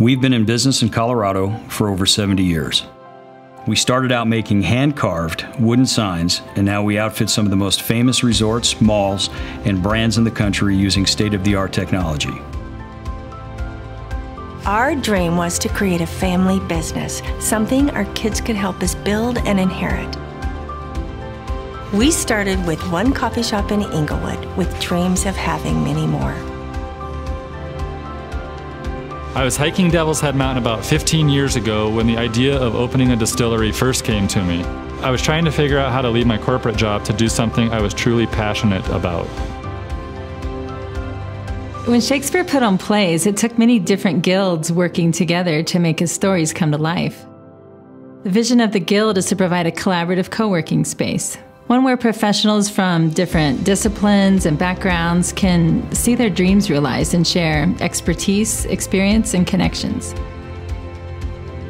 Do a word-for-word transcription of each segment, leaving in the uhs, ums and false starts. We've been in business in Colorado for over seventy years. We started out making hand-carved wooden signs, and now we outfit some of the most famous resorts, malls, and brands in the country using state-of-the-art technology. Our dream was to create a family business, something our kids could help us build and inherit. We started with one coffee shop in Inglewood, with dreams of having many more. I was hiking Devil's Head Mountain about fifteen years ago when the idea of opening a distillery first came to me. I was trying to figure out how to leave my corporate job to do something I was truly passionate about. When Shakespeare put on plays, it took many different guilds working together to make his stories come to life. The vision of the Guild is to provide a collaborative co-working space, one where professionals from different disciplines and backgrounds can see their dreams realized and share expertise, experience, and connections.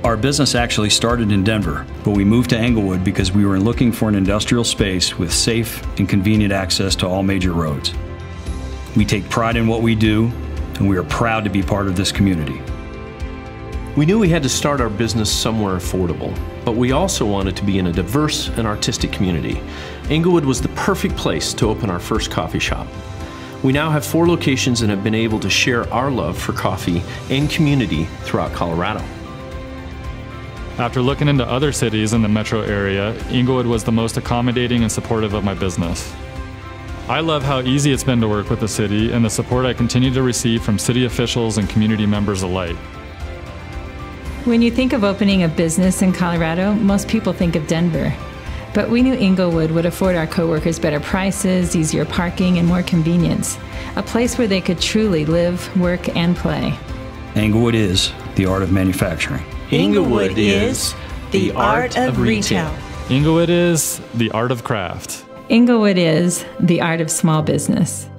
Our business actually started in Denver, but we moved to Englewood because we were looking for an industrial space with safe and convenient access to all major roads. We take pride in what we do, and we are proud to be part of this community. We knew we had to start our business somewhere affordable, but we also wanted to be in a diverse and artistic community. Inglewood was the perfect place to open our first coffee shop. We now have four locations and have been able to share our love for coffee and community throughout Colorado. After looking into other cities in the metro area, Inglewood was the most accommodating and supportive of my business. I love how easy it's been to work with the city and the support I continue to receive from city officials and community members alike. When you think of opening a business in Colorado, most people think of Denver. But we knew Inglewood would afford our coworkers better prices, easier parking, and more convenience. A place where they could truly live, work, and play. Inglewood is the art of manufacturing. Inglewood is the art of retail. Inglewood is the art of craft. Inglewood is the art of small business.